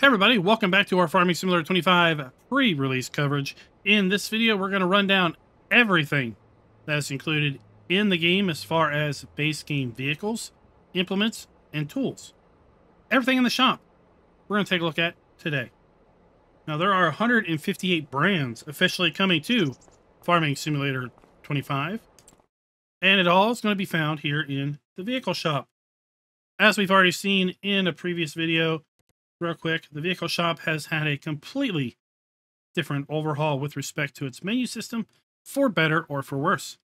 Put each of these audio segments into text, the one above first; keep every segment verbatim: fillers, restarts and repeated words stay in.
Hey everybody, welcome back to our Farming Simulator twenty-five pre-release coverage. In this video, we're going to run down everything that's included in the game as far as base game vehicles, implements, and tools. Everything in the shop, we're going to take a look at today. Now, there are one hundred fifty-eight brands officially coming to Farming Simulator twenty-five, and it all is going to be found here in the vehicle shop. As we've already seen in a previous video, real quick, the vehicle shop has had a completely different overhaul with respect to its menu system, for better or for worse.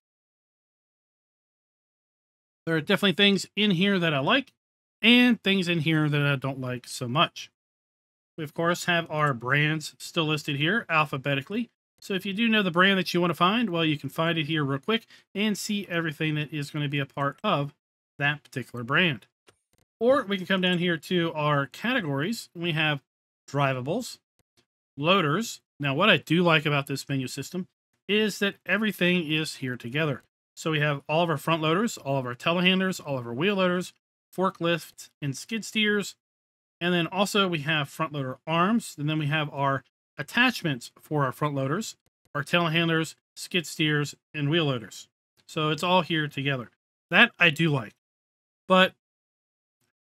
There are definitely things in here that I like and things in here that I don't like so much. We, of course, have our brands still listed here alphabetically. So if you do know the brand that you want to find, well, you can find it here real quick and see everything that is going to be a part of that particular brand. Or we can come down here to our categories. We have drivables, loaders. Now, what I do like about this menu system is that everything is here together. So we have all of our front loaders, all of our telehandlers, all of our wheel loaders, forklifts, and skid steers. And then also we have front loader arms. And then we have our attachments for our front loaders, our telehandlers, skid steers, and wheel loaders. So it's all here together. That I do like. But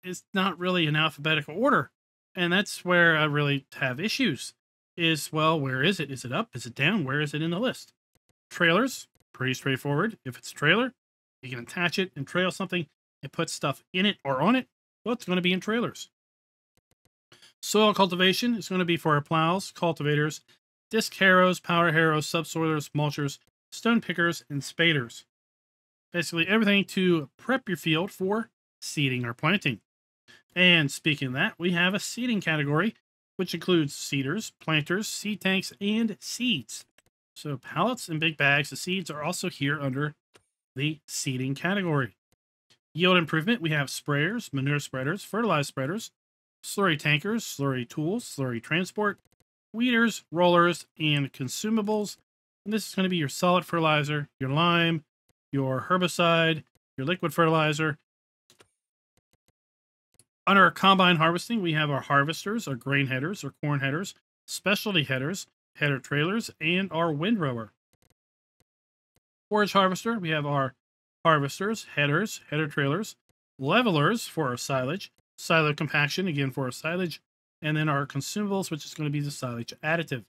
it's not really in alphabetical order. And that's where I really have issues is, well, where is it? Is it up? Is it down? Where is it in the list? Trailers, pretty straightforward. If it's a trailer, you can attach it and trail something and put stuff in it or on it. Well, it's going to be in trailers. Soil cultivation is going to be for our plows, cultivators, disc harrows, power harrows, subsoilers, mulchers, stone pickers, and spaders. Basically everything to prep your field for seeding or planting. And speaking of that, we have a seeding category, which includes seeders, planters, seed tanks, and seeds. So pallets and big bags of seeds are also here under the seeding category. Yield improvement, we have sprayers, manure spreaders, fertilizer spreaders, slurry tankers, slurry tools, slurry transport, weeders, rollers, and consumables. And this is going to be your solid fertilizer, your lime, your herbicide, your liquid fertilizer. Under our combine harvesting, we have our harvesters, our grain headers, our corn headers, specialty headers, header trailers, and our windrower. Forage harvester, we have our harvesters, headers, header trailers, levelers for our silage, silo compaction, again for our silage, and then our consumables, which is going to be the silage additive.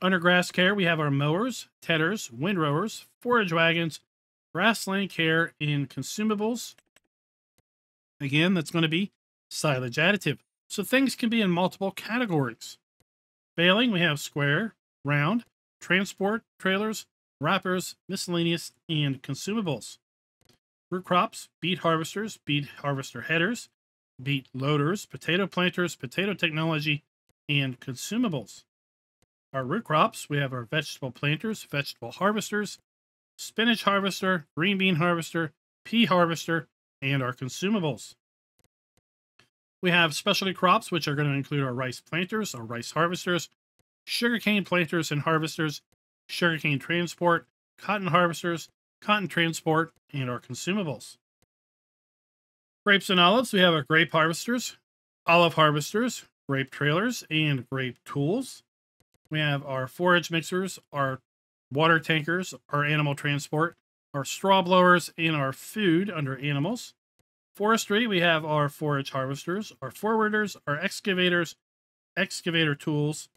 Under grass care, we have our mowers, tedders, windrowers, forage wagons, grassland care, and consumables. Again, that's going to be silage additive. So things can be in multiple categories. Baling, we have square, round, transport, trailers, wrappers, miscellaneous, and consumables. Root crops, beet harvesters, beet harvester headers, beet loaders, potato planters, potato technology, and consumables. Our root crops, we have our vegetable planters, vegetable harvesters, spinach harvester, green bean harvester, pea harvester, and our consumables. We have specialty crops, which are going to include our rice planters, our rice harvesters, sugarcane planters and harvesters, sugarcane transport, cotton harvesters, cotton transport, and our consumables. Grapes and olives, we have our grape harvesters, olive harvesters, grape trailers, and grape tools. We have our forage mixers, our water tankers, our animal transport, our straw blowers, and our food under animals. Forestry, we have our forage harvesters, our forwarders, our excavators, excavator tools.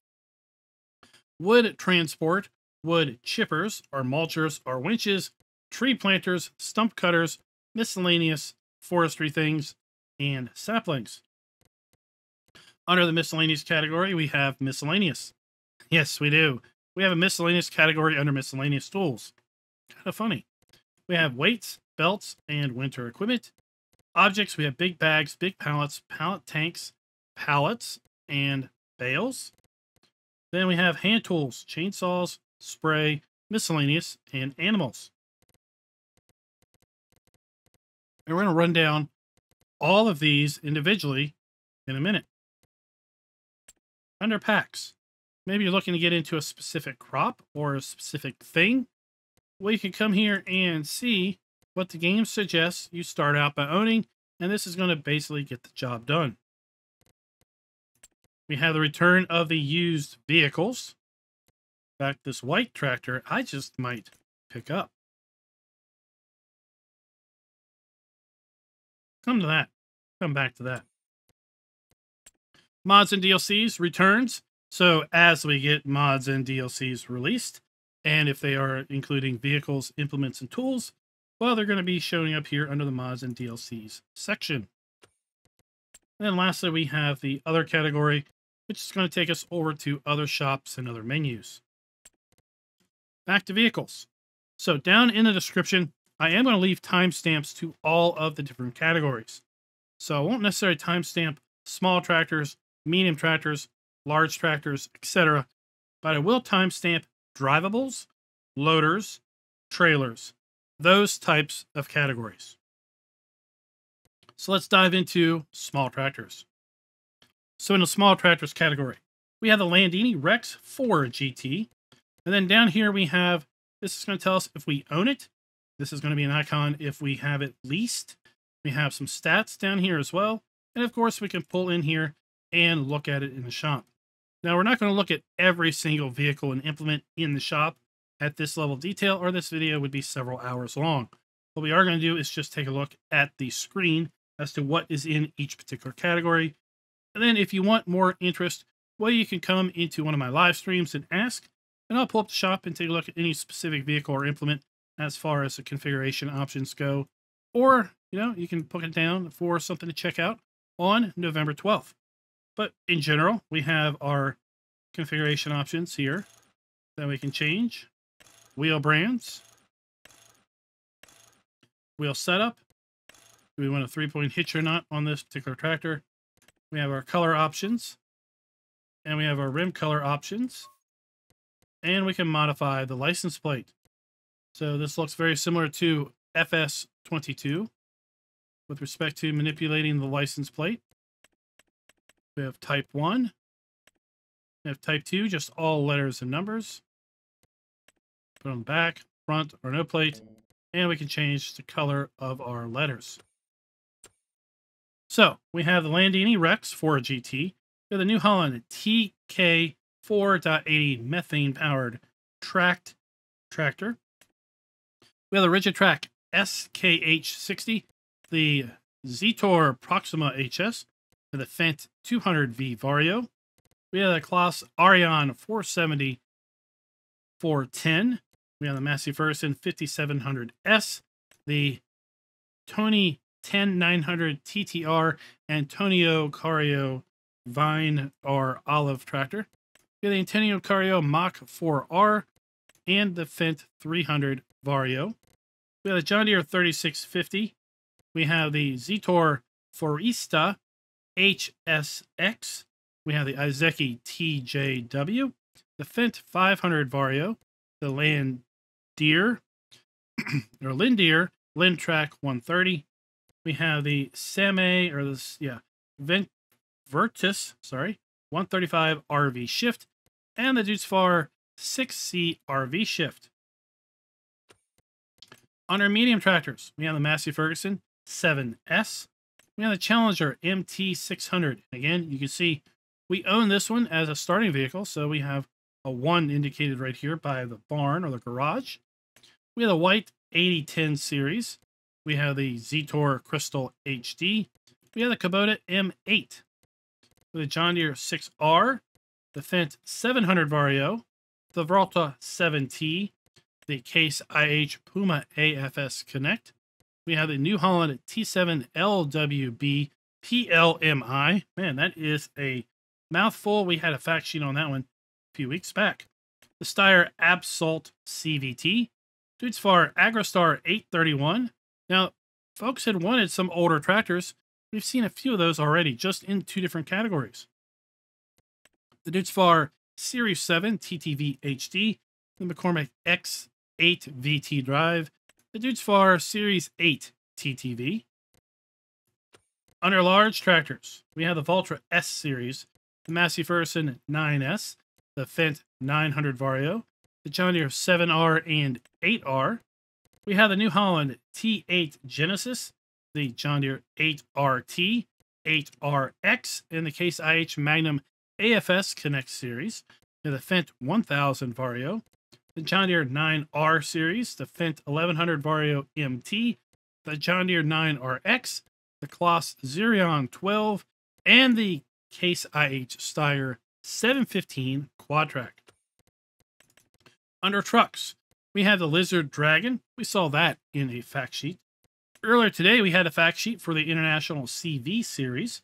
Wood transport, wood chippers, our mulchers, our winches, tree planters, stump cutters, miscellaneous forestry things, and saplings. Under the miscellaneous category, we have miscellaneous. Yes, we do. We have a miscellaneous category under miscellaneous tools. Kind of funny. We have weights, belts, and winter equipment. Objects, we have big bags, big pallets, pallet tanks, pallets, and bales. Then we have hand tools, chainsaws, spray, miscellaneous, and animals. And we're going to run down all of these individually in a minute. Under packs, maybe you're looking to get into a specific crop or a specific thing. Well, you can come here and see what the game suggests you start out by owning, and this is going to basically get the job done. We have the return of the used vehicles. In fact, this white tractor, I just might pick up. Come to that. Come back to that. Mods and D L Cs returns. So as we get mods and D L Cs released, and if they are including vehicles, implements, and tools, well, they're going to be showing up here under the mods and D L Cs section. And then lastly, we have the other category, which is going to take us over to other shops and other menus. Back to vehicles. So down in the description, I am going to leave timestamps to all of the different categories. So I won't necessarily timestamp small tractors, medium tractors, large tractors, et cetera. But I will timestamp drivables, loaders, trailers, those types of categories. So let's dive into small tractors. So in the small tractors category, we have the Landini Rex four G T. And then down here we have, this is going to tell us if we own it. This is going to be an icon if we have it leased. We have some stats down here as well. And of course we can pull in here and look at it in the shop. Now we're not going to look at every single vehicle and implement in the shop at this level of detail, or this video would be several hours long. What we are going to do is just take a look at the screen as to what is in each particular category. And then if you want more interest, well, you can come into one of my live streams and ask, and I'll pull up the shop and take a look at any specific vehicle or implement as far as the configuration options go. Or, you know, you can put it down for something to check out on November twelfth. But in general, we have our configuration options here that we can change. Wheel brands, wheel setup. Do we want a three-point hitch or not on this particular tractor? We have our color options, and we have our rim color options, and we can modify the license plate. So this looks very similar to F S twenty-two with respect to manipulating the license plate. We have type one, we have type two, just all letters and numbers. Put on the back, front, or no plate, and we can change the color of our letters. So we have the Landini Rex four G T, we have the New Holland T K four point eight zero methane-powered tracked tractor. We have the Rigid Track S K H sixty, the Zetor Proxima H S, the Fendt two hundred V Vario. We have the Claas Arion four seventy, four ten. We have the Massey Ferguson fifty-seven hundred S, the Tony ten nine hundred T T R Antonio Cario Vine or Olive Tractor. We have the Antonio Cario Mach four R and the Fendt three hundred Vario. We have the John Deere thirty-six fifty. We have the Zetor Forista H S X. We have the Iseki T J W, the Fendt five hundred Vario, the Land Deere, or Lindeer, Lindtrack one thirty. We have the Same, or this, yeah, Vent, Vertus, sorry, one thirty-five R V Shift, and the Deutz-Fahr six C R V Shift. On our medium tractors, we have the Massey Ferguson seven S. We have the Challenger M T six hundred. Again, you can see we own this one as a starting vehicle, so we have a one indicated right here by the barn or the garage. We have the white eighty ten series. We have the Zetor Crystal H D. We have the Kubota M eight. The John Deere six R. The Fendt seven hundred Vario. The Valtra seven T. The Case I H Puma A F S Connect. We have the New Holland T seven L W B P L M I. Man, that is a mouthful. We had a fact sheet on that one a few weeks back. The Steyr Absol C V T. Deutz-Fahr AgroStar eight thirty-one. Now, folks had wanted some older tractors. We've seen a few of those already, just in two different categories. The Deutz-Fahr Series seven T T V H D. The McCormick X eight V T Drive. The Deutz-Fahr Series eight T T V. Under large tractors, we have the Valtra S Series, the Massey Ferguson nine S, the Fendt nine hundred Vario, the John Deere seven R and eight R. We have the New Holland T eight Genesis, the John Deere eight R T, eight R X, and the Case I H Magnum A F S Connect Series, the Fendt one thousand Vario, the John Deere nine R Series, the Fendt eleven hundred Vario M T, the John Deere nine R X, the Claas Xerion twelve, and the Case I H Steyr seven fifteen Quadtrac. Under trucks, we have the Lizard Dragon. We saw that in a fact sheet. Earlier today, we had a fact sheet for the International C V Series.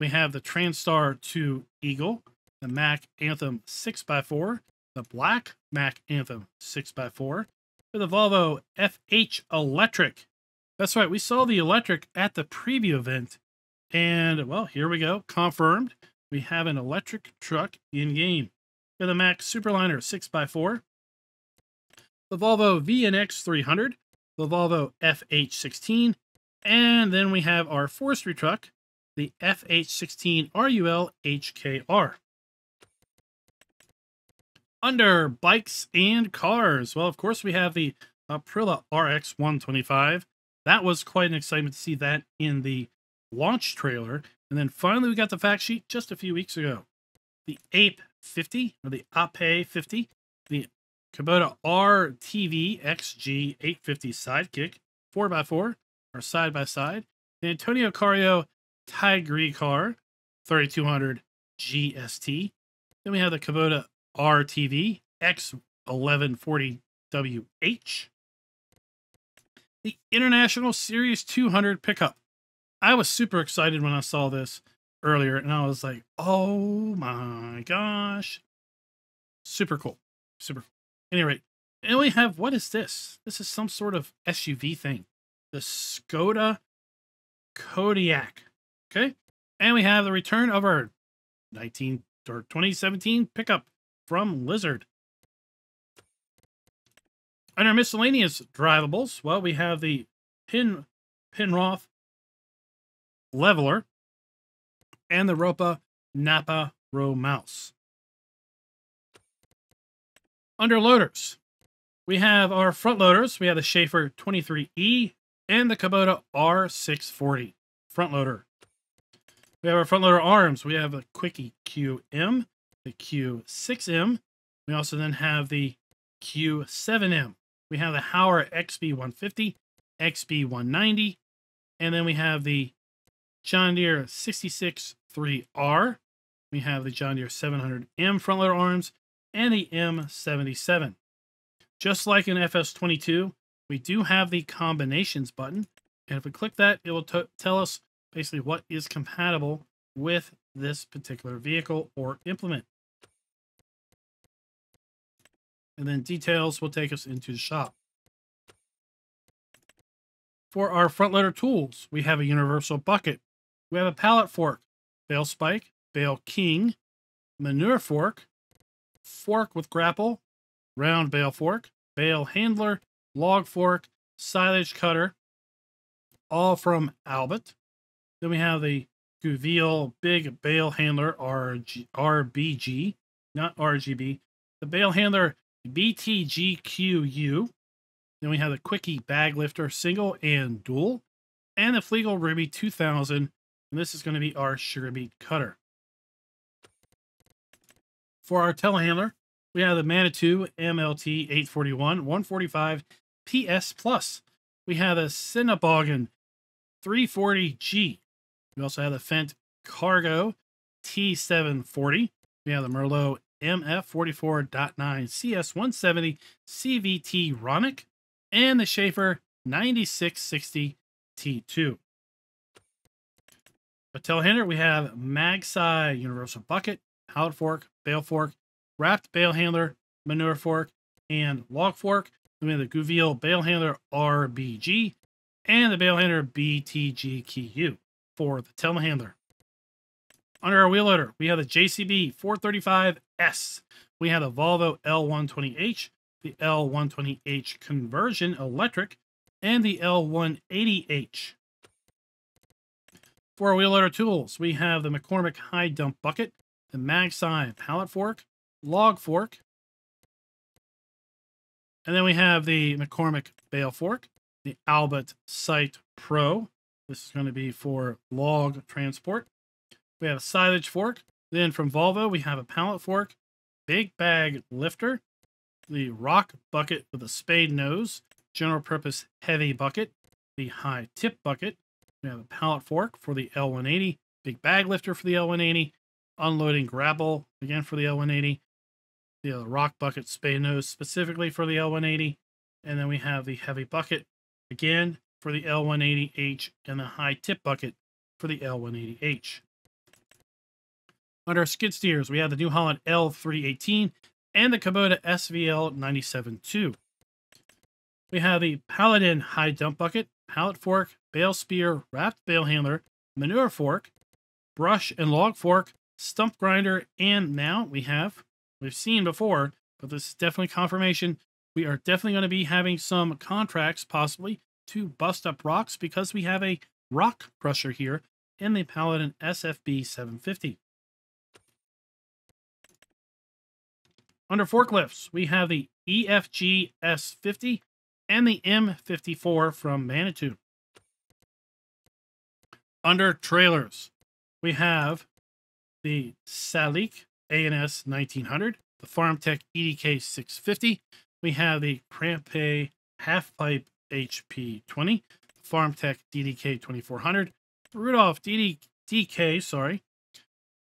We have the Transstar two Eagle, the Mack Anthem six by four, the Black Mack Anthem six by four, and the Volvo F H Electric. That's right, we saw the electric at the preview event. And, well, here we go, confirmed. We have an electric truck in-game. The Mack Superliner six by four, the Volvo V N X three hundred, the Volvo F H sixteen, and then we have our forestry truck, the F H sixteen R U L H K R. Under bikes and cars, well, of course, we have the Aprilia R X one twenty-five. That was quite an excitement to see that in the launch trailer. And then finally, we got the fact sheet just a few weeks ago. The Ape fifty, or the Ape fifty, the Kubota R T V X G eight fifty Sidekick four by four, or side-by-side, the Antonio Cario Tigre car thirty-two hundred G S T. Then we have the Kubota R T V X eleven forty W H, the International Series two hundred pickup. I was super excited when I saw this earlier, and I was like, oh my gosh, super cool, super cool. Anyway, and we have, what is this? This is some sort of S U V thing, the Skoda Kodiaq. Okay, and we have the return of our nineteen or twenty seventeen pickup from Lizard. Under miscellaneous drivables, well, we have the Pin Pinroth Leveler and the Ropa Napa Row Mouse. Under loaders, we have our front loaders. We have the Schaefer twenty-three E and the Kubota R six forty front loader. We have our front loader arms. We have a Quickie Q M, the Q six M. We also then have the Q seven M. We have the Hauer X B one fifty, X B one ninety, and then we have the John Deere sixty-six three R. We have the John Deere seven hundred M front loader arms and the M seventy-seven. Just like in F S twenty-two, we do have the combinations button, and if we click that, it will tell us basically what is compatible with this particular vehicle or implement. And then details will take us into the shop. For our front loader tools, we have a universal bucket. We have a pallet fork, bale spike, bale king, manure fork, fork with grapple, round bale fork, bale handler, log fork, silage cutter, all from Albert. Then we have the Gouville Big Bale Handler R B G, not R G B. The Bale Handler B T G Q U. Then we have the Quickie Bag Lifter Single and Dual. And the Fliegl Ruby two thousand. And this is going to be our sugar beet cutter. For our telehandler, we have the Manitou M L T eight forty-one one forty-five P S Plus. We have the Cinnaboggan three forty G. We also have the Fendt Cargo T seven forty. We have the Merlot M F forty-four point nine C S one seventy C V T Ronick and the Schaefer ninety-six sixty T two. For telehandler, we have MagSci Universal Bucket, Pallet Fork, Bale Fork, Wrapped Bale Handler, Manure Fork, and Log Fork. Then we have the Gouville Bale Handler R B G and the Bale Handler B T G Q U. For the telehandler. Under our wheel loader, we have the J C B four thirty-five S. We have the Volvo L one twenty H, the L one twenty H Conversion Electric, and the L one eighty H. For our wheel loader tools, we have the McCormick High Dump Bucket, the MagSci Pallet Fork, Log Fork, and then we have the McCormick Bale Fork, the Albert Sight Pro. This is going to be for log transport. We have a silage fork, Then from Volvo, we have a pallet fork, big bag lifter, the rock bucket with a spade nose, general purpose heavy bucket, the high tip bucket. We have a pallet fork for the L one eighty, big bag lifter for the L one eighty, unloading gravel again for the L one eighty, the rock bucket spade nose specifically for the L one eighty, and then we have the heavy bucket again for the L one eighty H and the high tip bucket for the L one eighty H. Under skid steers, we have the New Holland L three eighteen and the Kubota S V L ninety-seven two. We have the Paladin high dump bucket, pallet fork, bale spear, wrapped bale handler, manure fork, brush and log fork, stump grinder, and now we have, we've seen before, but this is definitely confirmation, we are definitely going to be having some contracts possibly to bust up rocks because we have a rock crusher here in the Paladin S F B seven fifty. Under forklifts, we have the E F G S fifty and the M fifty-four from Manitou. Under trailers, we have the Salek A N S nineteen hundred, the FarmTech E D K six fifty. We have the Crampé Halfpipe H P twenty, FarmTech D D K twenty-four hundred, Rudolph D D K, sorry,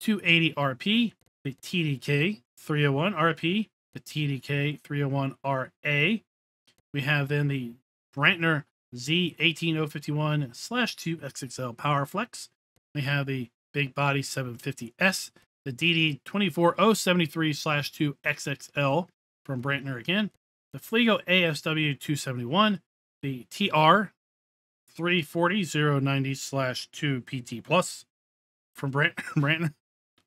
two eighty R P, the T D K three oh one R P, the T D K three oh one R A. We have then the Brantner Z eighteen oh fifty-one slash two X X L Powerflex. We have the Big Body seven fifty S, the D D two four oh seven three slash two X X L from Brantner again, the Fliegl A S W two seventy-one, the T R three forty oh ninety slash two P T plus from Brantner.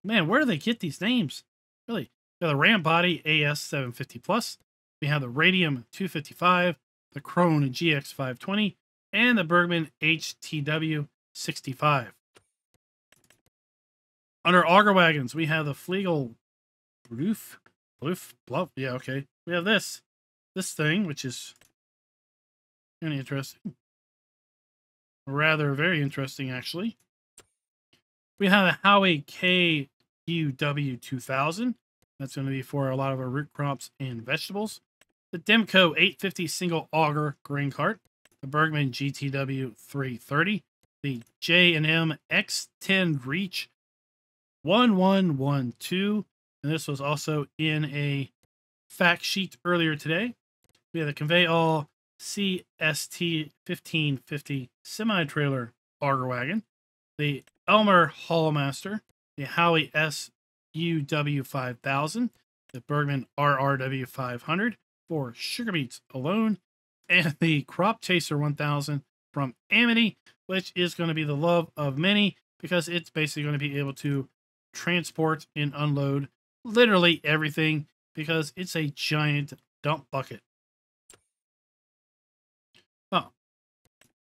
Man, where do they get these names? Really? We have the Ram Body A S seven fifty plus. We have the Radium two fifty-five, the Krone G X five twenty, and the Bergman H T W sixty-five. Under auger wagons, we have the Fliegl Bluff, Bluff, Bluff. Yeah, okay. We have this, this thing, which is kind of interesting. Rather very interesting, actually. We have a Howie K U W two thousand. That's going to be for a lot of our root crops and vegetables. The Demco eight fifty single auger grain cart, the Bergman G T W three thirty, the J and M X ten Reach eleven twelve, and this was also in a fact sheet earlier today. We have the Convey All C S T fifteen fifty semi-trailer auger wagon, the Elmer Hallmaster, the Howie S U W five thousand, the Bergman R R W five hundred for sugar beets alone, and the Crop Chaser one thousand from Amity, which is going to be the love of many because it's basically going to be able to transport and unload literally everything because it's a giant dump bucket. Oh,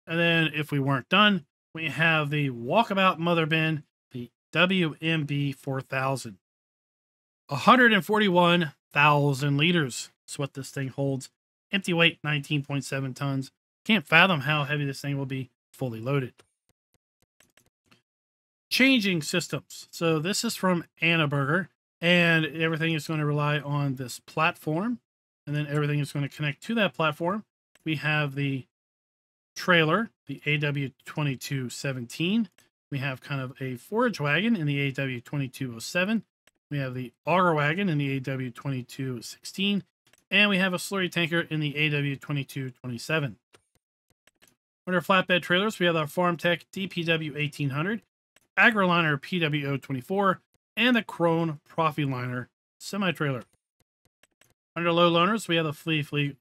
and then if we weren't done, we have the Walkabout Mother Bin, the W M B four thousand. one hundred forty-one thousand liters is what this thing holds. Empty weight, nineteen point seven tons. Can't fathom how heavy this thing will be fully loaded. Changing systems. So this is from Annaberger, and everything is going to rely on this platform, and then everything is going to connect to that platform. We have the trailer, the A W twenty-two seventeen. We have kind of a forage wagon in the A W twenty-two oh seven. We have the auger wagon in the A W twenty-two sixteen. And we have a slurry tanker in the A W twenty-two twenty-seven. Under flatbed trailers, we have our FarmTech D P W eighteen hundred, AgriLiner P W O twenty-four, and the Krone Profiliner semi-trailer. Under low loaners, we have the Flea Flea,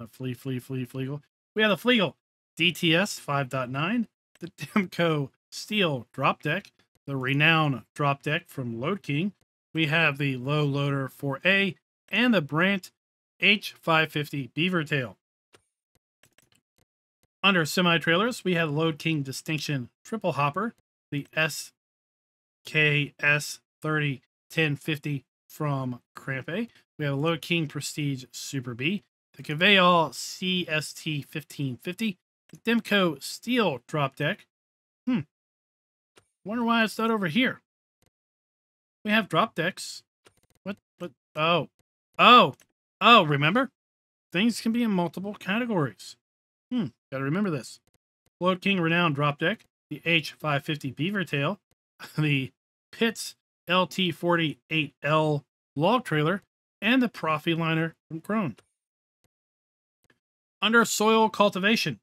uh, Flea Flea Flea Fliegl. We have the Fliegl D T S five point nine, the Demco Steel drop deck, the Renown drop deck from Load King. We have the Low Loader four A and the Brandt H five fifty Beaver Tail. Under semi-trailers, we have Load King Distinction Triple Hopper, the S K S thirty ten fifty from Crampé. We have a Load King Prestige Super B, the Convey All C S T fifteen fifty, the Demco Steel drop deck. Hmm. Wonder why it's not over here. We have drop decks. What? What? Oh. Oh. Oh, remember? Things can be in multiple categories. Hmm. Gotta remember this. Load King Renowned Drop Deck. The H five fifty Beaver Tail. The Pitts L T forty-eight L Log Trailer. And the Profi Liner from Krone. Under Soil Cultivation,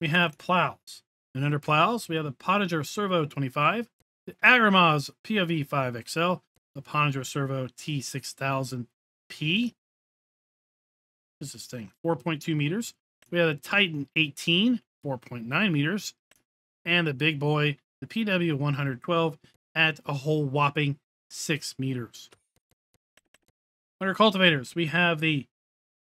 we have Plows. And under Plows, we have the Pottinger Servo twenty-five, the Agrimaz P O V five X L, the Pottinger Servo T six thousand P. What is this thing? four point two meters. We have the Titan eighteen, four point nine meters. And the big boy, the P W one twelve, at a whole whopping six meters. Under cultivators, we have the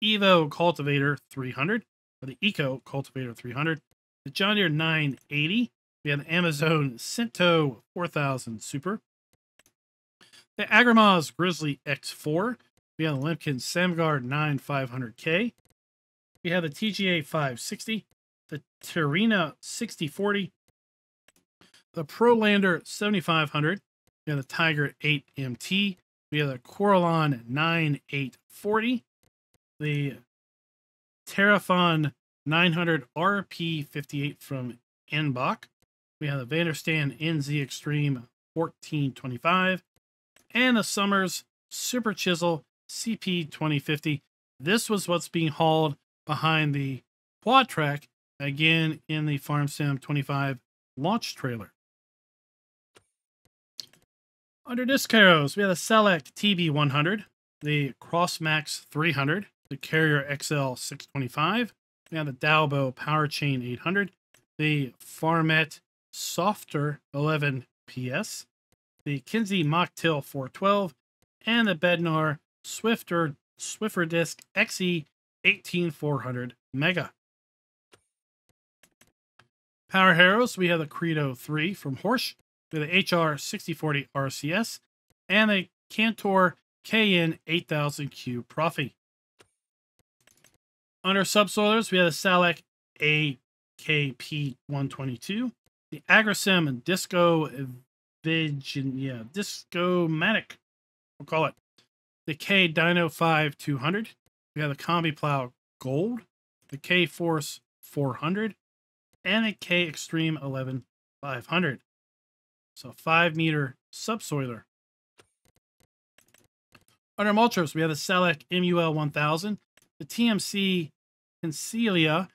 Evo Cultivator three hundred, or the Eco Cultivator three hundred, the John Deere nine eighty, we have the Amazon Cinto four thousand Super, the Agrimaz Grizzly X four, we have the Lemkin Samgard ninety-five hundred K, we have the T G A five sixty, the Terina sixty forty, the Prolander seventy-five hundred, we have the Tiger eight M T, we have the Coralon ninety-eight forty, the Terrafon nine hundred R P fifty-eight from Enbach. We have the Vanderstan N Z Extreme fourteen twenty-five. And the Summers Super Chisel C P twenty fifty. This was what's being hauled behind the quad track, again, in the Farm Sim twenty-five launch trailer. Under disc harrows, we have the Salek T B one hundred, the Crossmax three hundred, the Carrier X L six twenty-five. We have the Dalbo Power Chain eight hundred, the Farmet Softer eleven P S, the Kinsey Mocktail four twelve, and the Bednar Swifter Swiffer Disc X E eighteen four hundred Mega. Power harrows, we have the Credo three from Horsch, with the H R sixty forty R C S, and the Cantor K N eight thousand Q Profi. Under subsoilers, we have the Salek A K P one twenty-two, the Agrisim Disco Virginia, Discomatic, we'll call it, the K Dino five two hundred. We have the Combi Plow Gold, the K Force four hundred, and the K Extreme eleven five hundred. So five meter subsoiler. Under mulchers, we have the Salek M U L one thousand, the T M C Concilia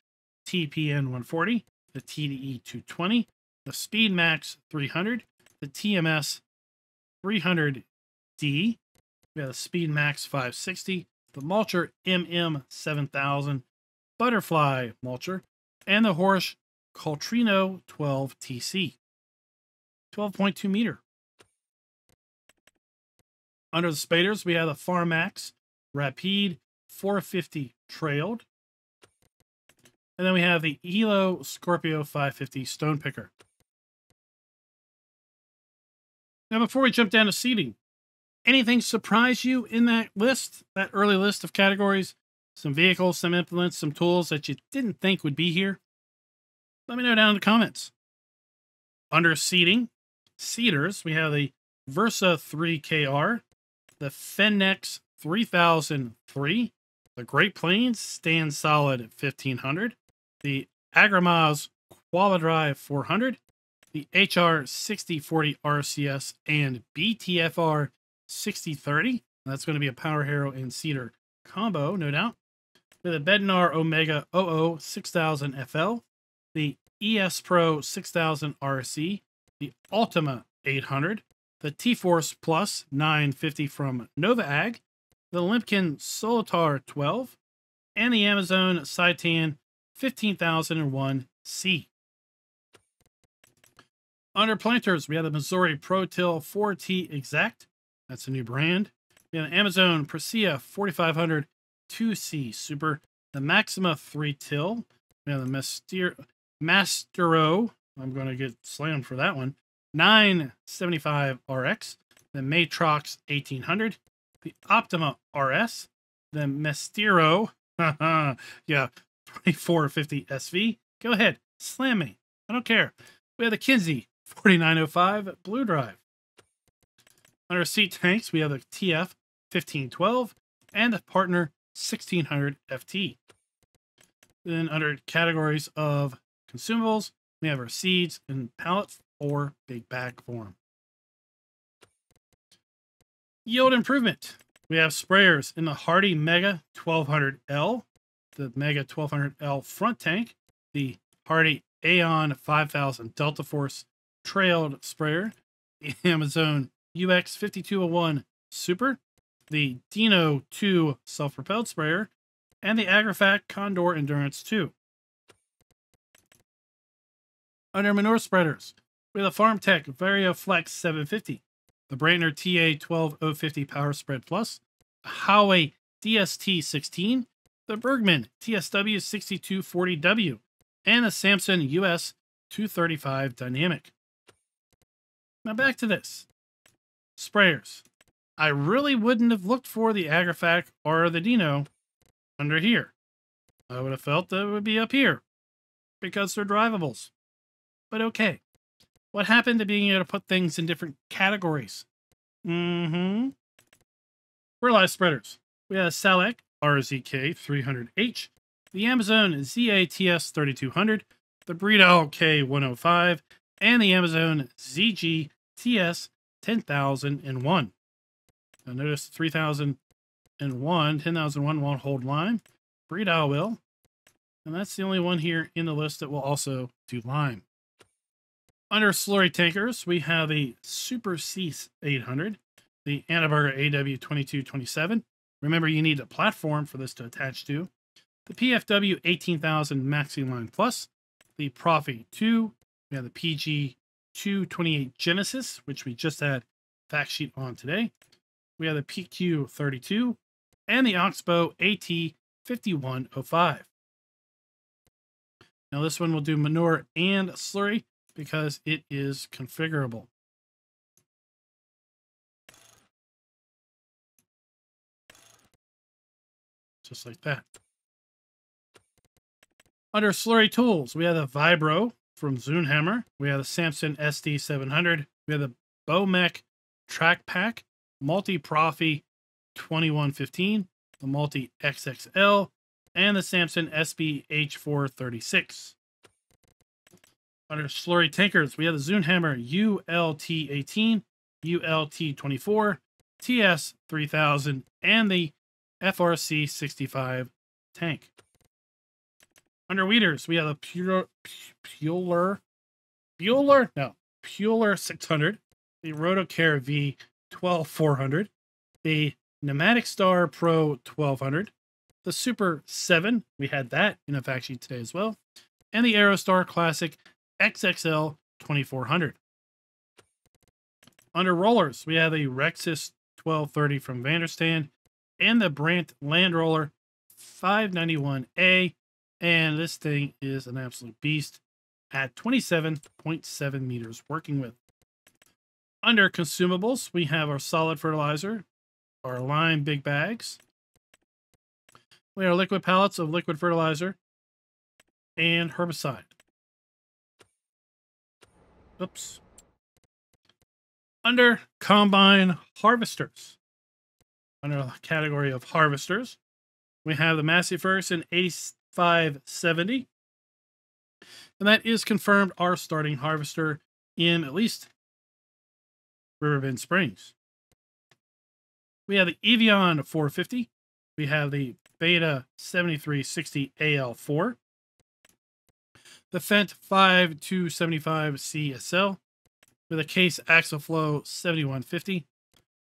T P N one forty, the T D E two twenty, the Speedmax three hundred, the T M S three hundred D, we have the Speedmax five sixty, the Mulcher M M seven thousand, Butterfly Mulcher, and the Horsch Coltrino twelve T C, twelve point two meter. Under the spaders, we have the Farmax Rapide four fifty Trailed. And then we have the Elo Scorpio five fifty Stone Picker. Now, before we jump down to seeding, anything surprise you in that list, that early list of categories? Some vehicles, some implements, some tools that you didn't think would be here? Let me know down in the comments. Under seeding, seeders, we have the Versa three K R, the Fennex three thousand three, the Great Plains Stand Solid fifteen hundred, the Agrimaz Qualadrive four hundred, the H R sixty forty R C S, and B T F R sixty thirty. That's going to be a Power Harrow and Cedar combo, no doubt. With the Bednar Omega double oh six thousand F L, the E S Pro six thousand R C, the Ultima eight hundred, the T-Force Plus nine fifty from Nova Ag, the Lemkin Solitar twelve, and the Amazon Cytan fifteen thousand one C. Under planters, we have the Missouri ProTill four T Exact. That's a new brand. We have the Amazon Presea forty-five hundred two C Super, the Maxima three Till, we have the Master Mastero, I'm going to get slammed for that one, nine seventy-five R X, the Matrox eighteen hundred, the Optima R S, the Mastero, yeah, twenty-four fifty S V. Go ahead, slam me. I don't care. We have the Kinsey forty-nine oh five Blue Drive. Under seat tanks, we have the T F fifteen twelve and the Partner sixteen hundred F T. Then under categories of consumables, we have our seeds and pallets or big bag form. Yield improvement. We have sprayers in the Hardy Mega twelve hundred L, the Mega twelve hundred L front tank, the Hardy Aeon five thousand Delta Force trailed sprayer, the Amazon U X fifty-two oh one Super, the Dino two self-propelled sprayer, and the AgriFact Condor Endurance two. Under manure spreaders, we have the FarmTech VarioFlex seven fifty, the Brantner T A twelve oh fifty Power Spread Plus, the Howe D S T sixteen, the Bergman T S W sixty-two forty W, and the Samson U S two thirty-five Dynamic. Now back to this. Sprayers. I really wouldn't have looked for the AgriFact or the Dino under here. I would have felt that it would be up here because they're drivables. But okay. What happened to being able to put things in different categories? Mm-hmm. Fertilizer spreaders. We have Salek R Z K three hundred H, the Amazon Z A T S thirty-two hundred, the Breedall K one oh five, and the Amazon Z G T S ten thousand one. Now notice three thousand one, ten thousand one won't hold lime. Breedall will. And that's the only one here in the list that will also do lime. Under slurry tankers, we have a Super Cease eight hundred, the Annaberger A W twenty-two twenty-seven. Remember, you need a platform for this to attach to. The P F W eighteen thousand Maxi Line Plus, the Profi two, we have the P G two twenty-eight Genesis, which we just had fact sheet on today. We have the P Q thirty-two and the Oxbow A T fifty-one oh five. Now this one will do manure and slurry, because it is configurable. Just like that. Under slurry tools, we have the Vibro from Zoonhammer. We have the Samson S D seven hundred. We have the Bomec Track Pack, Multi Profi twenty-one fifteen, the Multi X X L, and the Samson S B H four thirty-six. Under slurry tankers, we have the Zoonhammer U L T eighteen, U L T twenty-four, T S three thousand, and the F R C sixty-five tank. Under weeders, we have the Puler, Puler, Puler, no, Puler six hundred, the Rotocare V twelve four hundred, the Pneumatic Star Pro twelve hundred, the Super seven, we had that in a fact sheet today as well, and the Aerostar Classic X X L twenty-four hundred. Under rollers, we have the Rexus twelve thirty from Vanderstand and the Brandt Land Roller five ninety-one A, and this thing is an absolute beast at twenty-seven point seven meters working with. Under consumables, we have our solid fertilizer, our lime big bags, we have liquid pallets of liquid fertilizer and herbicide. Oops. Under combine harvesters, under the category of harvesters, we have the Massey Ferguson eighty-five seventy. And that is confirmed our starting harvester in at least Riverbend Springs. We have the Evian four fifty. We have the Beta seventy-three sixty A L four. The Fendt fifty-two seventy-five C S L with a Case Axle Flow seventy-one fifty.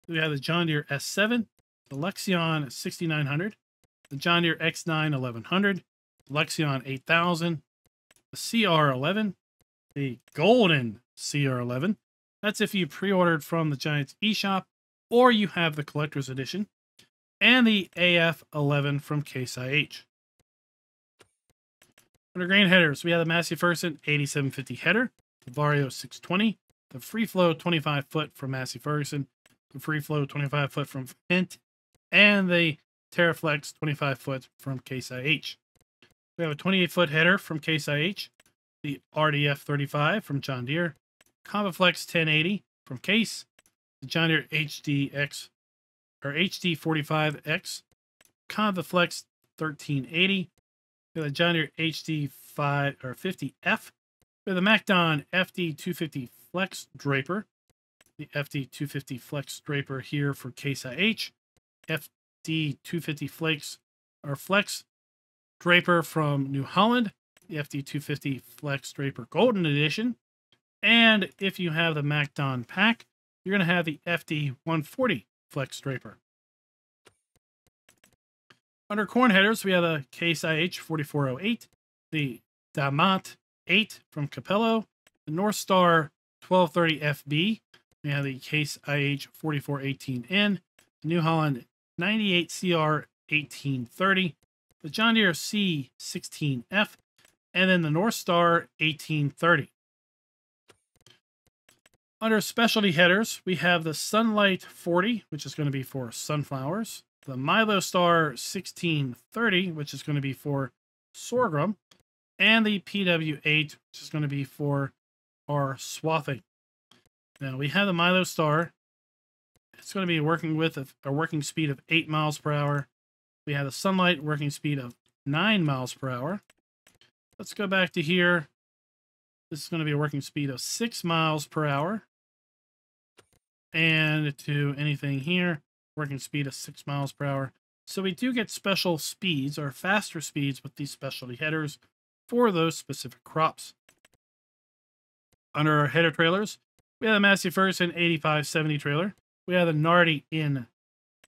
We have the John Deere S seven, the Lexion sixty-nine hundred, the John Deere X nine eleven hundred, the Lexion eight thousand, the C R eleven, the Golden C R eleven. That's if you pre-ordered from the Giants eShop or you have the Collector's Edition, and the A F eleven from Case I H. Under grain headers, we have the Massey Ferguson eighty-seven fifty header, the Vario six twenty, the Free Flow twenty-five foot from Massey Ferguson, the Free Flow twenty-five foot from Fendt, and the Terraflex twenty-five foot from Case I H. We have a twenty-eight foot header from Case I H, the R D F thirty-five from John Deere, Combiflex ten eighty from Case, John Deere H D X or H D forty-five X Conveflex thirteen eighty. We have the John Deere H D five or fifty F. We have the Mack Don F D two fifty Flex Draper. The F D two fifty Flex Draper here for Case I H. F D two fifty Flakes or Flex Draper from New Holland. The F D two fifty Flex Draper Golden Edition. And if you have the Mack Don pack, you're going to have the F D one forty Flex Draper. Under corn headers, we have the Case I H forty-four oh eight, the Damant eight from Capello, the North Star twelve thirty F B. We have the Case I H forty-four eighteen N, the New Holland ninety-eight C R eighteen thirty, the John Deere C sixteen F, and then the North Star eighteen thirty. Under specialty headers, we have the Sunlight forty, which is going to be for sunflowers, the Milo Star sixteen thirty, which is going to be for sorghum, and the P W eight, which is going to be for our swathing. Now we have the Milo Star. It's going to be working with a, a working speed of eight miles per hour. We have the Sunlight working speed of nine miles per hour. Let's go back to here. This is going to be a working speed of six miles per hour. And to anything here, working speed of six miles per hour. So we do get special speeds or faster speeds with these specialty headers for those specific crops. Under our header trailers, we have the Massey Ferguson eighty-five seventy trailer. We have the Nardi N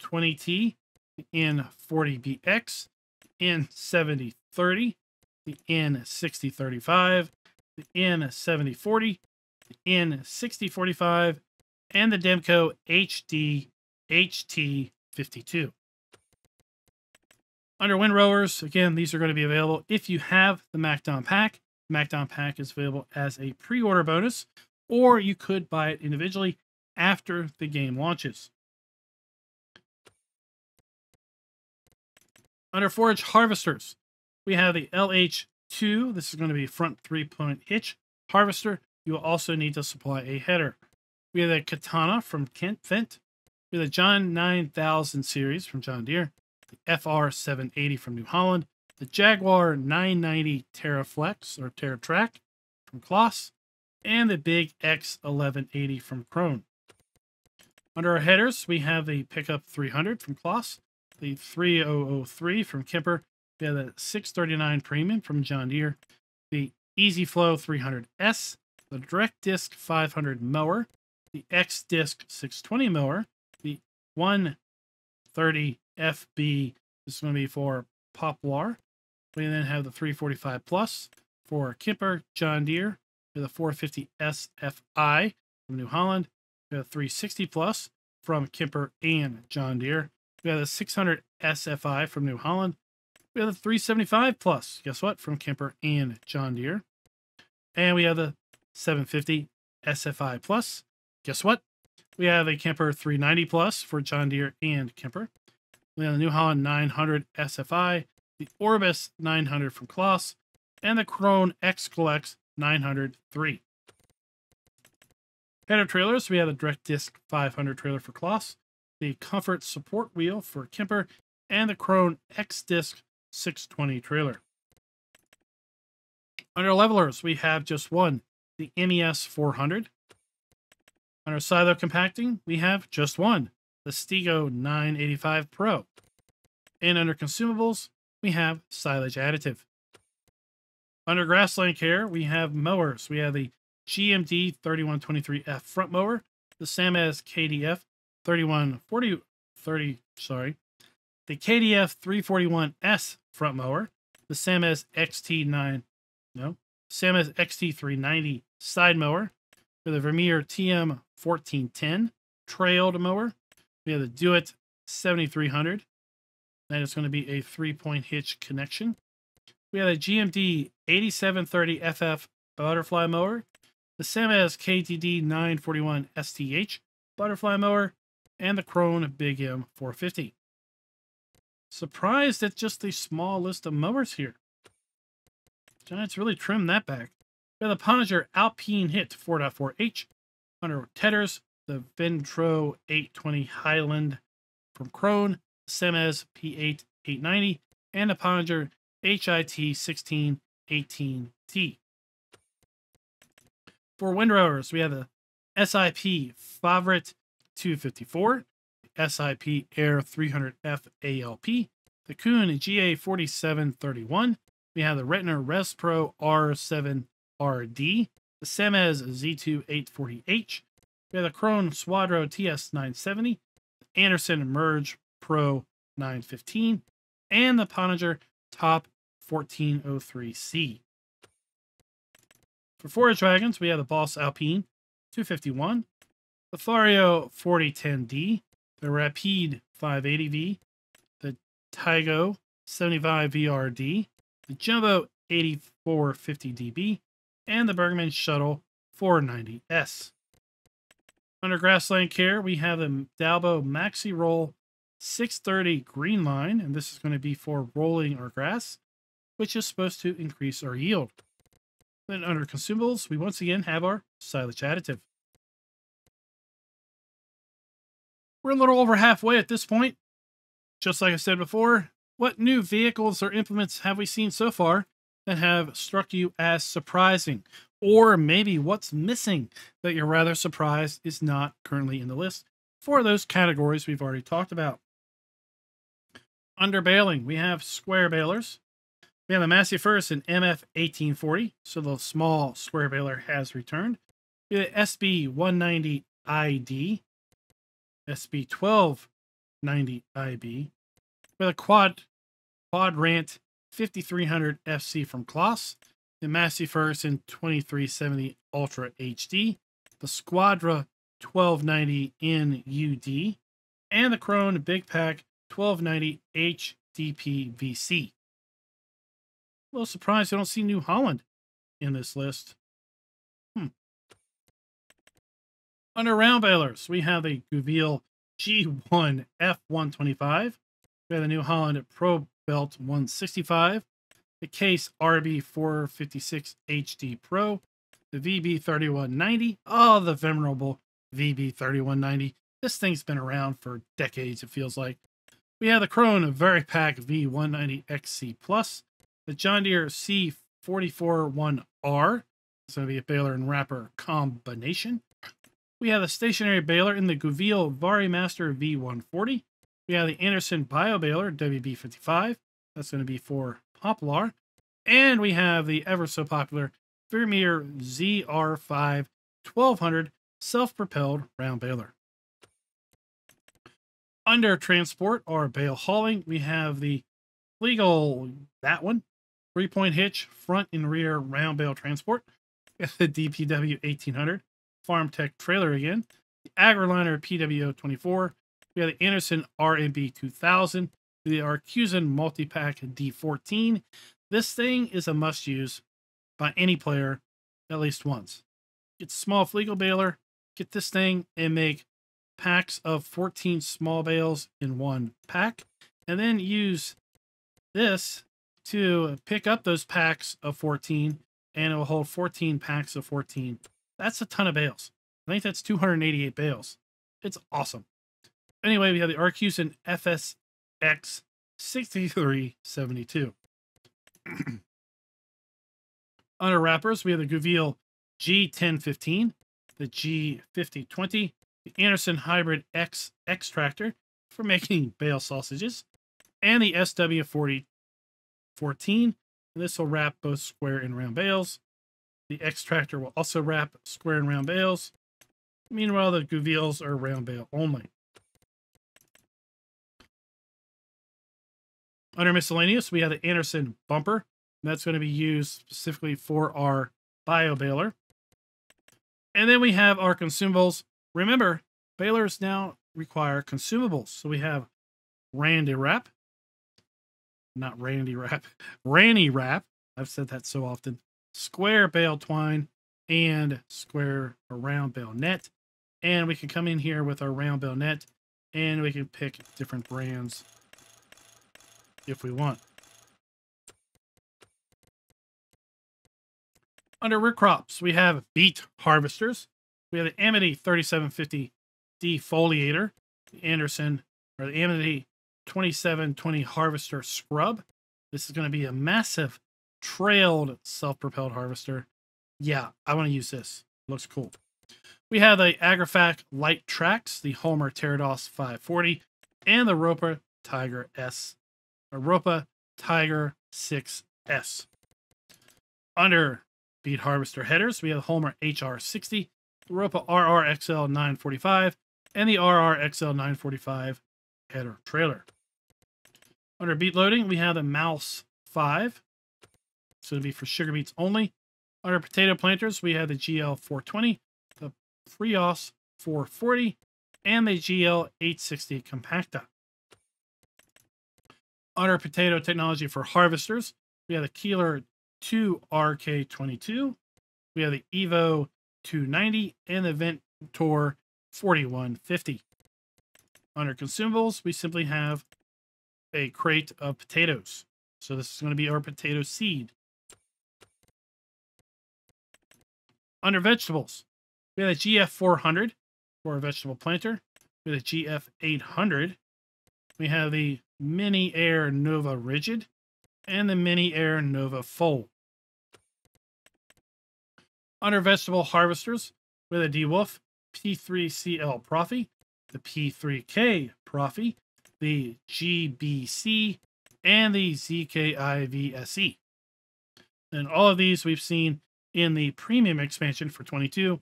twenty T, the N forty B X, the N seventy thirty, the N sixty thirty-five, the N seventy forty, the N sixty forty-five, and the Demco H D H T fifty-two. Under wind rowers, again, these are going to be available if you have the Mack Don pack. The Mack Don pack is available as a pre-order bonus, or you could buy it individually after the game launches. Under forage harvesters, we have the L H two. This is going to be front three-point hitch harvester. You will also need to supply a header. We have the Katana from Fendt. We have the John nine thousand series from John Deere, the F R seven eighty from New Holland, the Jaguar nine ninety TerraFlex or TerraTrack from Claas, and the Big X eleven eighty from Krone. Under our headers, we have the Pickup three hundred from Claas, the three oh oh three from Kemper, we have the six thirty-nine Premium from John Deere, the Easy Flow three hundred S, the Direct Disc five hundred mower, the X Disc six twenty mower, one thirty F B, this is going to be for Poplar. We then have the three forty-five Plus for Kemper, John Deere. We have the four fifty S F I from New Holland. We have the three sixty Plus from Kemper and John Deere. We have the six hundred S F I from New Holland. We have the three seventy-five Plus, guess what, from Kemper and John Deere. And we have the seven fifty S F I Plus, guess what? We have a Kemper three ninety Plus for John Deere and Kemper. We have the New Holland nine hundred S F I, the Orbis nine hundred from Claas, and the Krone X-Collex nine hundred three. Header trailers, we have the Direct Disc five hundred trailer for Claas, the Comfort Support Wheel for Kemper, and the Krone X-Disc six twenty trailer. Under levelers, we have just one, the M E S four hundred. Under silo compacting, we have just one, the Stego nine eighty-five Pro. And under consumables, we have silage additive. Under grassland care, we have mowers. We have the G M D thirty-one twenty-three F front mower, the Samaz K D F thirty-one forty, thirty, sorry, the K D F three forty-one S front mower, the Samaz X T nine, no, Samaz X T three ninety side mower, for the Vermeer T M fourteen ten trailed mower. We have the Deutz seventy-three hundred. That is going to be a three-point hitch connection. We have a G M D eighty-seven thirty F F butterfly mower, the Samaz K T D nine forty-one S T H butterfly mower, and the Krone Big M four fifty. Surprised at just the small list of mowers here. Giants really trimmed that back. We have the Ponager Alpine Hit four point four H. Under headers, the Ventro eight twenty Highland from Krone, Semez P eight eight ninety, and the Ponger H I T sixteen eighteen T. For windrowers, we have the S I P Favret two fifty-four, the S I P Air three hundred F A L P, the Kuhn G A forty-seven thirty-one, we have the Retner ResPro R seven R D, the Semez Z two eight forty H, we have the Krone Swadro T S nine seventy, the Anderson Merge Pro nine fifteen, and the Poninger Top fourteen oh three C. For forage wagons, we have the Boss Alpine two fifty-one, the Fario forty ten D, the Rapide five eighty V, the Tygo seventy-five V R D, the Jumbo eighty-four fifty D B, and the Bergman Shuttle four ninety S. Under grassland care, we have the Dalbo Maxi Roll six thirty Green Line, and this is going to be for rolling our grass, which is supposed to increase our yield. Then under consumables, we once again have our silage additive. We're a little over halfway at this point. Just like I said before, what new vehicles or implements have we seen so far that have struck you as surprising? Or maybe what's missing that you're rather surprised is not currently in the list for those categories we've already talked about. Under baling, we have square balers. We have the Massey Ferguson M F eighteen forty, so the small square baler has returned. We have the S B one ninety I D, S B twelve ninety I B. We have the Quad, Quad Rant fifty-three hundred F C from Claas, the Massey Ferguson twenty-three seventy Ultra H D, the Squadra twelve ninety N U D, and the Krone Big Pack twelve ninety H D P V C. A little surprised I don't see New Holland in this list. Hmm. Under round balers, we have a Gouville G one F one twenty-five. We have the New Holland Pro Belt one sixty-five, the Case R B four fifty-six H D Pro, the V B thirty-one ninety, oh, the venerable V B thirty-one ninety. This thing's been around for decades, it feels like. We have the Krone Veripack V one ninety X C Plus, the John Deere C four forty-one R, it's going to be a baler and wrapper combination. We have the stationary baler in the Gouville Varimaster V one forty. We have the Anderson Bio Baler W B fifty-five. That's going to be for Poplar. And we have the ever so popular Vermeer Z R five twelve hundred self-propelled round baler. Under transport or bale hauling, we have the Fliegl, that one, three-point hitch, front and rear round bale transport. We have the D P W eighteen hundred FarmTech trailer again. The AgriLiner P W O twenty-four. We have the Anderson R M B two thousand, the Arcusan Multipack D fourteen. This thing is a must-use by any player at least once. Get a small Fliegl baler, get this thing, and make packs of fourteen small bales in one pack, and then use this to pick up those packs of fourteen, and it will hold fourteen packs of fourteen. That's a ton of bales. I think that's two hundred eighty-eight bales. It's awesome. Anyway, we have the Arcusan F S X sixty-three seventy-two. Under wrappers, we have the Gouville G ten fifteen, the G fifty twenty, the Anderson Hybrid X X Tractor for making bale sausages, and the S W forty fourteen. This will wrap both square and round bales. The X Tractor will also wrap square and round bales. Meanwhile, the Gouvilles are round bale only. Under miscellaneous, we have the Anderson bumper. That's going to be used specifically for our bio baler. And then we have our consumables. Remember, balers now require consumables. So we have Randy Wrap. Not Randy Wrap. Ranny Wrap. I've said that so often. Square bale twine and square or round bale net. And we can come in here with our round bale net and we can pick different brands if we want. Under root crops, we have beet harvesters. We have the Amity thirty-seven fifty defoliator, Anderson, or the Amity twenty-seven twenty harvester scrub. This is going to be a massive trailed self-propelled harvester. Yeah, I want to use this. Looks cool. We have the Agrifac light tracks, the Homer Terados five forty, and the Roper Tiger S, or Ropa Tiger six S. Under bead harvester headers, we have Homer H R sixty, the Ropa R R X L nine forty-five, and the R R X L nine forty-five header trailer. Under beet loading, we have the Mouse five. So it'll be for sugar beets only. Under potato planters, we have the G L four twenty, the Frios four forty, and the G L eight sixty Compacta. Under potato technology for harvesters, we have the Keeler two R K twenty-two, we have the Evo two ninety, and the Ventor forty-one fifty. Under consumables, we simply have a crate of potatoes. So this is going to be our potato seed. Under vegetables, we have a G F four hundred for a vegetable planter. We have a G F eight hundred. We have the Mini Air Nova Rigid and the Mini Air Nova Fold. Under vegetable harvesters, we have a DeWolf P three C L Profi, the P three K Profi, the G B C, and the Z K I V S E. And all of these we've seen in the premium expansion for twenty-two.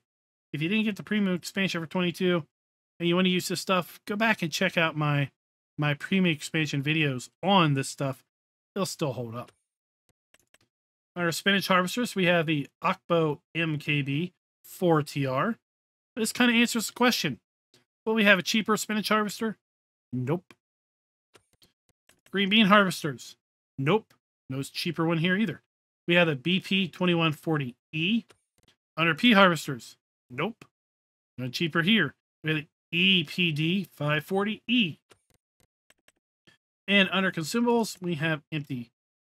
If you didn't get the premium expansion for twenty-two and you want to use this stuff, go back and check out my my premium expansion videos on this stuff. It'll still hold up. On our spinach harvesters, we have the Akbo M K B four T R. This kind of answers the question. Will we have a cheaper spinach harvester? Nope. Green bean harvesters? Nope. No cheaper one here either. We have the B P twenty-one forty E. Under pea harvesters? Nope. No cheaper here. We have the E P D five forty E. And under consumables, we have empty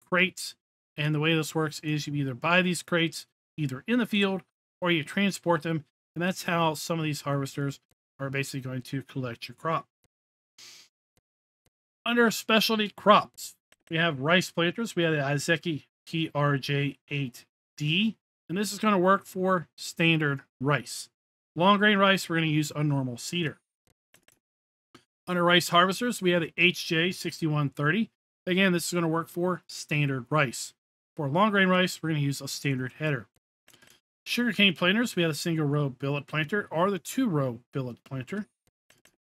crates. And the way this works is you either buy these crates either in the field or you transport them. And that's how some of these harvesters are basically going to collect your crop. Under specialty crops, we have rice planters. We have the Iseki P R J eight D. And this is going to work for standard rice. Long grain rice, we're going to use a normal seeder. Under rice harvesters, we have the H J sixty-one thirty. Again, this is going to work for standard rice. For long grain rice, we're going to use a standard header. Sugarcane planters, we have a single row billet planter or the two row billet planter.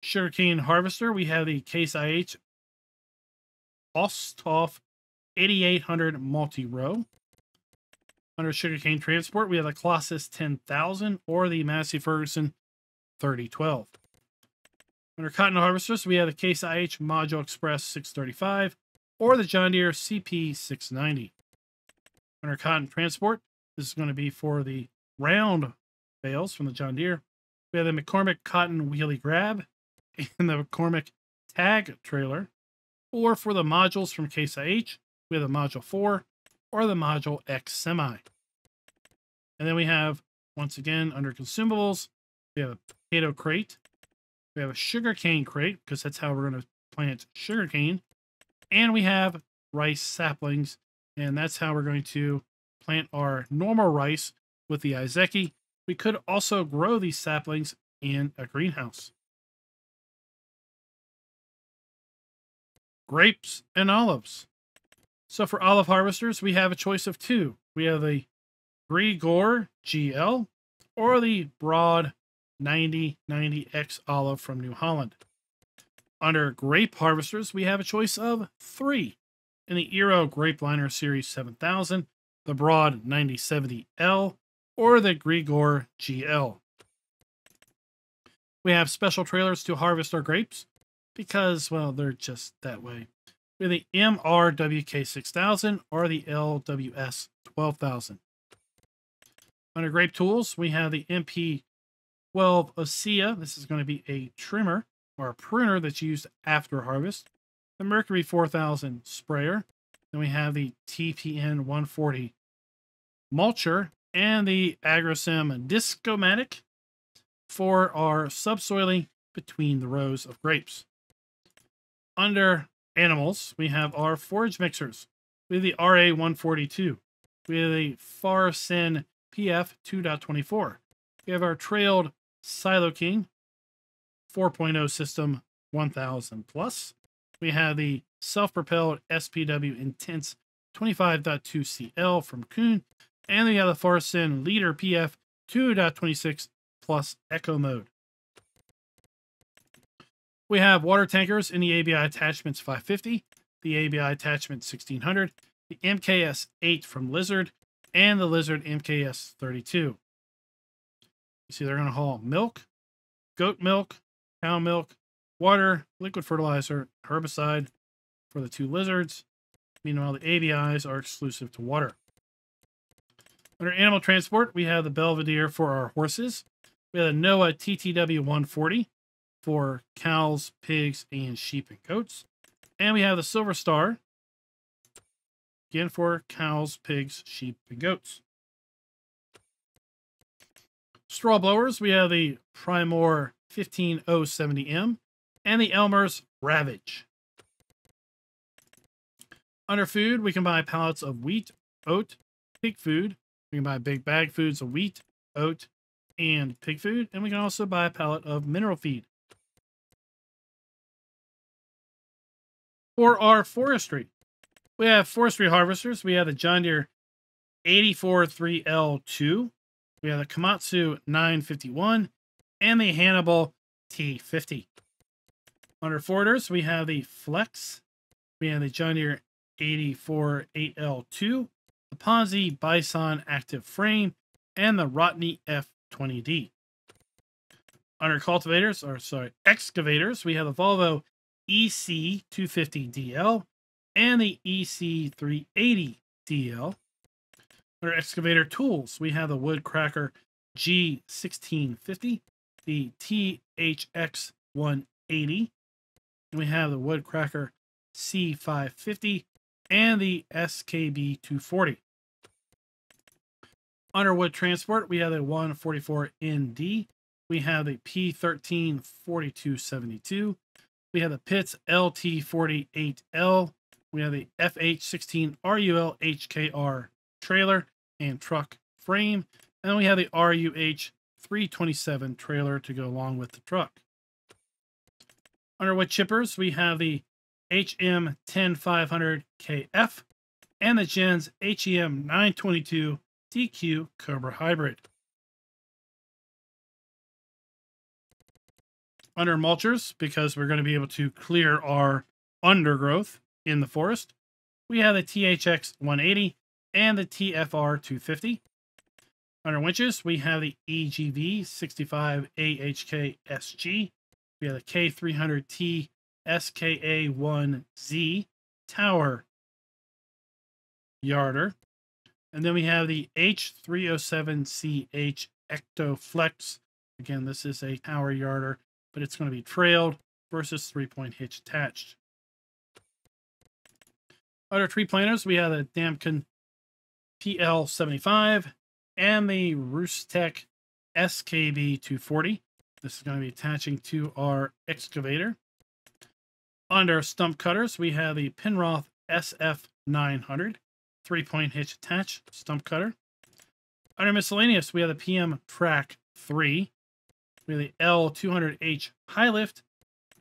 Sugarcane harvester, we have the Case I H Osthoff eighty-eight hundred multi-row. Under sugarcane transport, we have the Colossus ten thousand or the Massey Ferguson thirty twelve. Under cotton harvesters, we have the Case I H Module Express six thirty-five or the John Deere C P six ninety. Under cotton transport, this is going to be for the round bales from the John Deere. We have the McCormick Cotton Wheelie Grab and the McCormick Tag Trailer. Or for the modules from Case I H, we have the Module four or the Module X Semi. And then we have, once again, under consumables, we have a potato crate. We have a sugarcane crate because that's how we're going to plant sugarcane. And we have rice saplings. And that's how we're going to plant our normal rice with the Iseki. We could also grow these saplings in a greenhouse. Grapes and olives. So for olive harvesters, we have a choice of two. We have the Grigor G L or the Broad ninety ninety X olive from New Holland. Under grape harvesters, we have a choice of three in the Eero Grape Liner Series seven thousand, the Broad ninety seventy L, or the Grigor G L. We have special trailers to harvest our grapes because, well, they're just that way. We have the M R W K six thousand or the L W S twelve thousand. Under grape tools, we have the M P twelve Osea. This is going to be a trimmer or a pruner that's used after harvest. The Mercury four thousand sprayer. Then we have the T P N one forty mulcher and the AgriSim Discomatic for our subsoiling between the rows of grapes. Under animals, we have our forage mixers. We have the R A one forty-two. We have the Farsin P F two point twenty-four. We have our trailed Silo King four point oh system one thousand plus. We have the self-propelled S P W Intense twenty-five point two C L from Kuhn. And we have the Farsin Leader P F two point twenty-six plus Eco Mode. We have water tankers in the A B I attachments five fifty, the A B I attachment sixteen hundred, the M K S eight from Lizard, and the Lizard M K S thirty-two. You see they're going to haul milk, goat milk, cow milk, water, liquid fertilizer, herbicide for the two Lizards. Meanwhile, the A B Is are exclusive to water. Under animal transport, we have the Belvedere for our horses. We have the NOAA T T W one forty. For cows, pigs, and sheep and goats. And we have the Silver Star, again for cows, pigs, sheep, and goats. Straw blowers, we have the Primor fifteen oh seventy M and the Elmer's Ravage. Under food, we can buy pallets of wheat, oat, pig food. We can buy big bag foods of wheat, oat, and pig food. And we can also buy a pallet of mineral feed. For our forestry, we have forestry harvesters. We have the John Deere eight four three L two. We have the Komatsu nine fifty-one and the Hannibal T fifty. Under forwarders, we have the Flex. We have the John Deere eight four eight L two, the Ponzi Bison Active Frame, and the Rotney F twenty D. Under cultivators, or sorry, excavators, we have the Volvo E C two fifty D L and the E C three eighty D L. Under excavator tools, we have the Woodcracker G sixteen fifty, the T H X one eighty, we have the Woodcracker C five fifty, and the S K B two forty. Under wood transport, we have the one forty-four N D, we have the P thirteen forty-two seventy-two, we have the Pitts L T forty-eight L. We have the F H sixteen R U L H K R trailer and truck frame. And then we have the R U H three twenty-seven trailer to go along with the truck. Under wood chippers, we have the H M ten five hundred K F and the Gens H E M nine twenty-two D Q Cobra Hybrid. Under mulchers, because we're going to be able to clear our undergrowth in the forest, we have the T H X one eighty and the T F R two fifty. Under winches, we have the E G V sixty-five A H K S G. We have the K three hundred T S K A one Z Tower Yarder. And then we have the H three oh seven C H Ectoflex. Again, this is a Tower Yarder, but it's going to be trailed versus three-point hitch attached. Other tree planters, we have the Damken P L seventy-five and the Roostech S K B two forty. This is going to be attaching to our excavator. Under stump cutters, we have the Penroth S F nine hundred, three-point hitch attached stump cutter. Under miscellaneous, we have the P M Track three. We have the L two hundred H high lift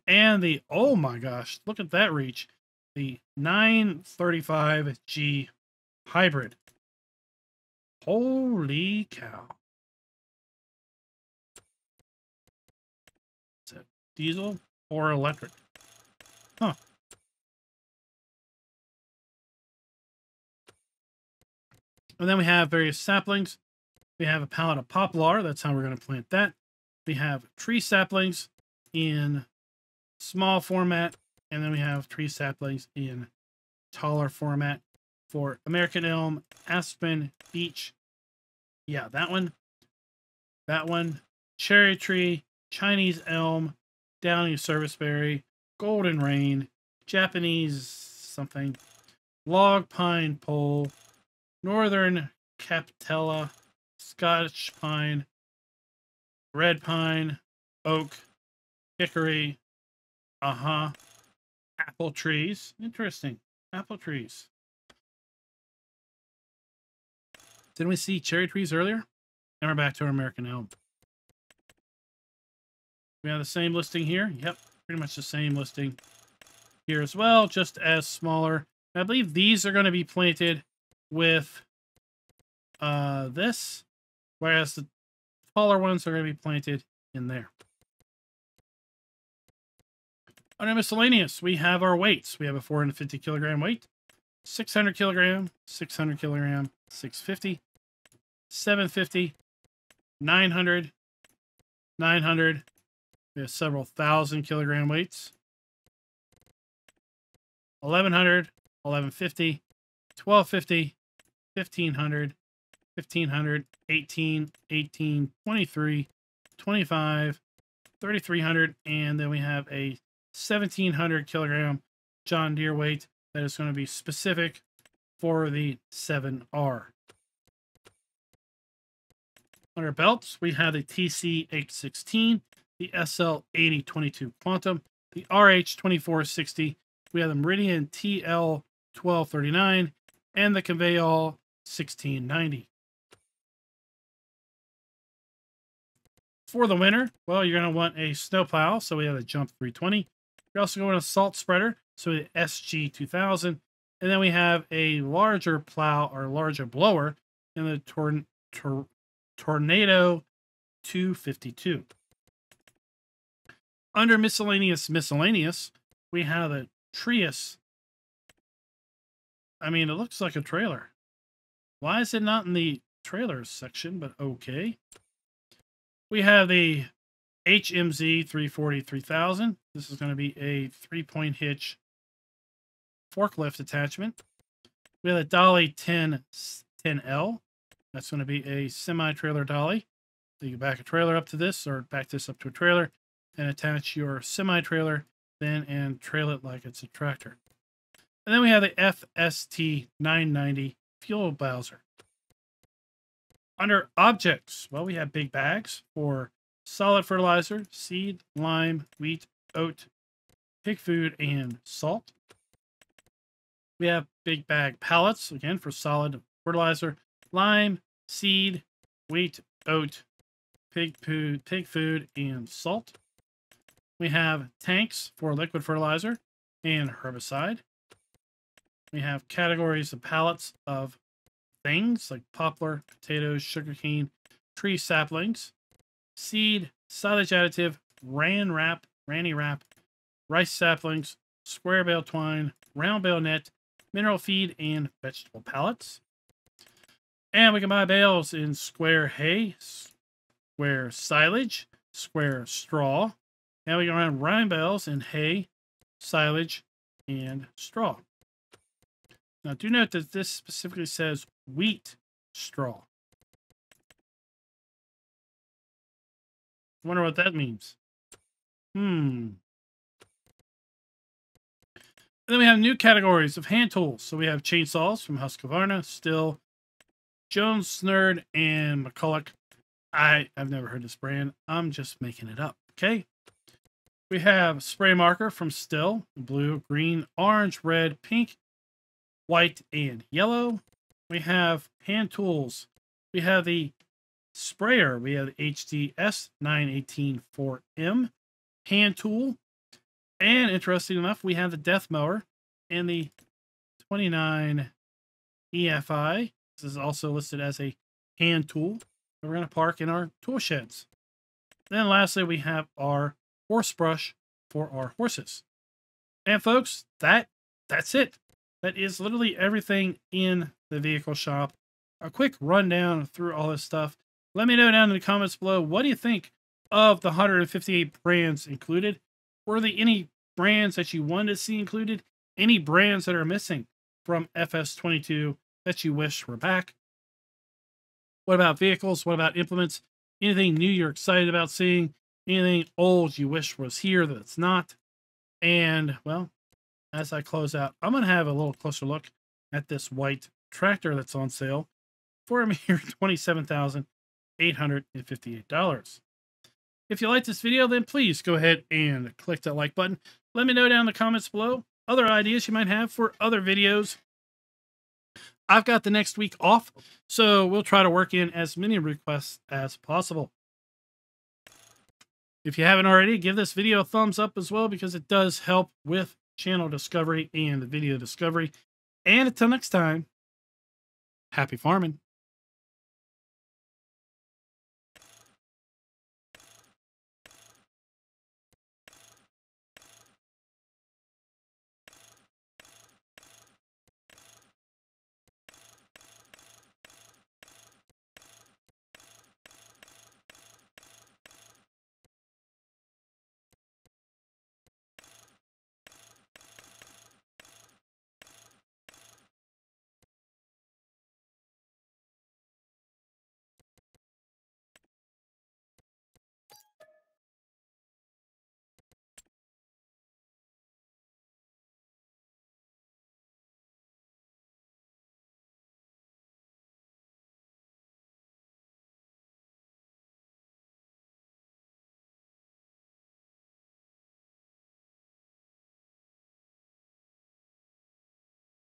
and the, oh my gosh, look at that reach, the nine thirty-five G hybrid. Holy cow. Is that diesel or electric? Huh. And then we have various saplings. We have a pallet of poplar. That's how we're going to plant that. We have tree saplings in small format, and then we have tree saplings in taller format for American elm, aspen, beech. Yeah, that one. That one. Cherry tree, Chinese elm, downy serviceberry, golden rain, Japanese something, log pine pole, northern capitella, Scotch pine, red pine, oak, hickory, uh-huh, apple trees. Interesting. Apple trees. Didn't we see cherry trees earlier? Now we're back to our American elm. We have the same listing here. Yep, pretty much the same listing here as well, just as smaller. I believe these are going to be planted with uh, this, whereas the taller ones are going to be planted in there. Under miscellaneous, we have our weights. We have a four hundred fifty kilogram weight, six hundred kilogram, six hundred kilogram, six fifty, seven fifty, nine hundred, nine hundred. We have several thousand kilogram weights, eleven hundred, eleven fifty, twelve fifty, fifteen hundred, fifteen hundred, eighteen, eighteen, twenty-three, twenty-five, thirty-three hundred, and then we have a seventeen hundred kilogram John Deere weight that is going to be specific for the seven R. Under belts, we have the T C eight sixteen, the S L eighty twenty-two Quantum, the R H twenty-four sixty, we have the Meridian T L twelve thirty-nine, and the Convey All sixteen ninety. For the winter, well, you're going to want a snowplow, so we have a Jump three twenty. You're also going to want a salt spreader, so the S G two thousand. And then we have a larger plow or larger blower in the tor tor Tornado two fifty-two. Under miscellaneous miscellaneous, we have a Trius. I mean, it looks like a trailer. Why is it not in the trailers section, but okay. We have the H M Z three forty three thousand. This is going to be a three-point hitch forklift attachment. We have a Dolly ten ten L. That's going to be a semi-trailer dolly. So you can back a trailer up to this, or back this up to a trailer, and attach your semi-trailer then and trail it like it's a tractor. And then we have the F S T nine ninety fuel bowser. Under objects, well, we have big bags for solid fertilizer, seed, lime, wheat, oat, pig food, and salt. We have big bag pallets, again, for solid fertilizer, lime, seed, wheat, oat, pig food, pig food, and salt. We have tanks for liquid fertilizer and herbicide. We have categories of pallets of things like poplar, potatoes, sugarcane, tree saplings, seed, silage additive, ran wrap, ranny wrap, rice saplings, square bale twine, round bale net, mineral feed, and vegetable pallets. And we can buy bales in square hay, square silage, square straw. And we can run rhyme bales in hay, silage, and straw. Now, do note that this specifically says wheat straw. I wonder what that means. Hmm. And then we have new categories of hand tools. So we have chainsaws from Husqvarna, Stihl, Jones, Snerd, and McCormick. I, I've never heard this brand. I'm just making it up, okay? We have spray marker from Stihl, blue, green, orange, red, pink, white, and yellow. We have hand tools. We have the sprayer. We have the H D S nine eighteen four M hand tool. And interesting enough, we have the death mower and the twenty-nine E F I. This is also listed as a hand tool. We're going to park in our tool sheds. Then lastly, we have our horse brush for our horses. And folks, that that's it. That is literally everything in the vehicle shop. A quick rundown through all this stuff. Let me know down in the comments below, what do you think of the one hundred fifty-eight brands included? Were there any brands that you wanted to see included? Any brands that are missing from F S twenty-two that you wish were back? What about vehicles? What about implements? Anything new you're excited about seeing? Anything old you wish was here that it's not? And, well, as I close out, I'm going to have a little closer look at this white tractor that's on sale for a mere twenty-seven thousand eight hundred fifty-eight dollars. If you like this video, then please go ahead and click that like button. Let me know down in the comments below other ideas you might have for other videos. I've got the next week off, so we'll try to work in as many requests as possible. If you haven't already, give this video a thumbs up as well, because it does help with channel discovery and video discovery. And until next time, happy farming.